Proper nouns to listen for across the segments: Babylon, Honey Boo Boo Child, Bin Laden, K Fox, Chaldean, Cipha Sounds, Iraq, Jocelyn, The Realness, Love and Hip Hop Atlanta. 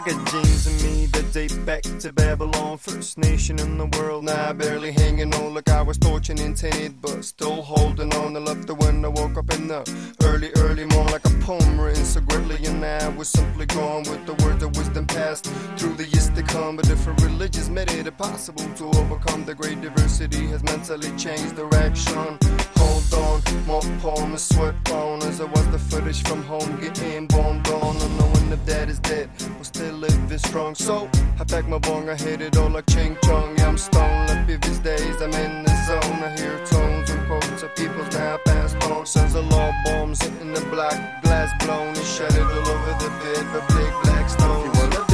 Packagings of me that date back to Babylon, first nation in the world. Now barely hanging on like I was torching and tainted, but still holding on. I left the when I woke up in the early morning, like a poem written so greatly, and I was simply gone with the words of wisdom passed through the years to come. But different religions made it impossible to overcome. The great diversity has mentally changed direction. Hold on, more poem is swept on, as it was the footage from home getting bombed on. And knowing if that is dead, we'll still living strong. So I pack my bong, I hit it all like ching chong. Yeah, I'm stoned like previous days, I'm in the zone. I hear tones and quotes of people now passed on. Sons of law bombs hitting the black glass blown and shattered all over the bed for big black stones. You wanna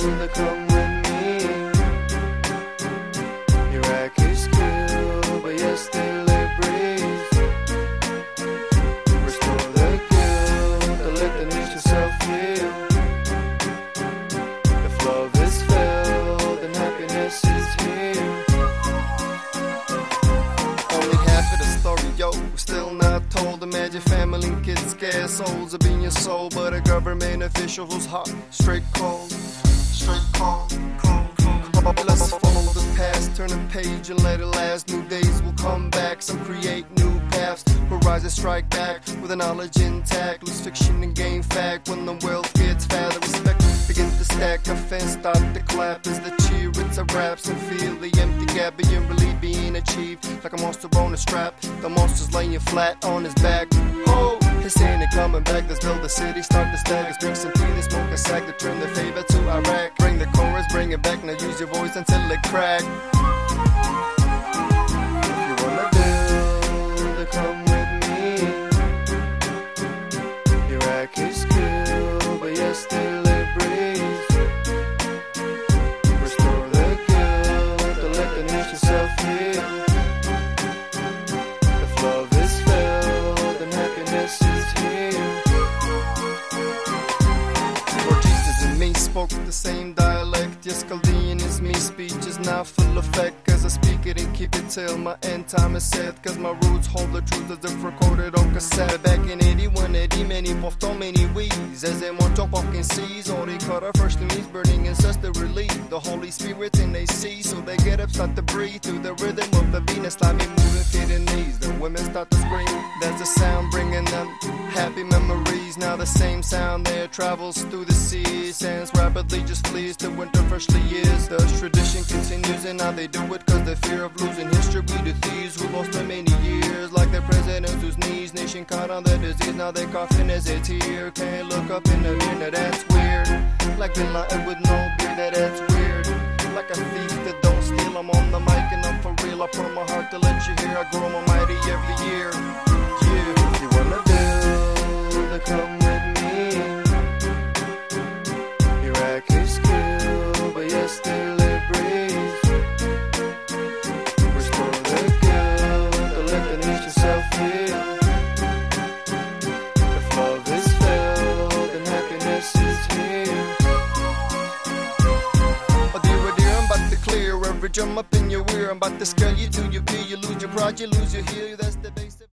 do the come with me? Your act is cool, but you're still still not told. Imagine family and kids, scared souls of being your soul, but a government official who's hot, straight cold. Let's follow the past, turn a page and let it last. New days will come back, some create new paths. Horizon strike back with the knowledge intact. Lose fiction and gain fact when the wealth gets fat. The respect begins to stack. A fence stop the clap as the cheer it's a raps and feel the empty gap being relieved, being achieved like a monster on a strap. The monster's laying flat on his back. Oh, his saying it coming back. Let's build the city, start the staggers, drink some tea, they smoke a sack to turn their favor to Iraq. Bring the chorus, bring it back. Now use your voice until it crack. Come with me. Your act is cool, but you're still a breeze. Restore the guilt, don't let the nation self-heal. If love is filled, then happiness is here. Lord Jesus and me spoke the same dialect. Yes, Chaldean is me, speech is now full effect. I speak it and keep it till my end time is set. Cause my roots hold the truth as if recorded on cassette. Back in 81, 80, many puffed on many weeds. As they want to walk and seize, all they caught are first knees, burning ancestral relief. The Holy Spirit's in they see, so they get up, start to breathe through the rhythm of the Venus. Slimy moving feet and knees, the women start to scream. There's a sound bringing them happy memories. Now the same sound there travels through the seas, sands rapidly just flees to winter freshly is. The tradition continues and now they do it cause the fear of losing history. We the thieves who lost for many years, like the presidents whose knees nation caught on the disease. Now they coughing as they tear, can't look up in the mirror. Now that's weird, like Bin Laden with no beard. Now that's weird, like a thief that don't steal. I'm on the mic and I'm for real. I put my heart to let you hear. I grow my mighty every year. Yeah, if you wanna do the come with me. Your act is cool, but you're still a breeze. If love is filled, then happiness is here. Oh dear, oh dear, I'm about to clear every drum up in your ear. I'm about to scare you till you feel you lose your pride, you lose your heel. That's the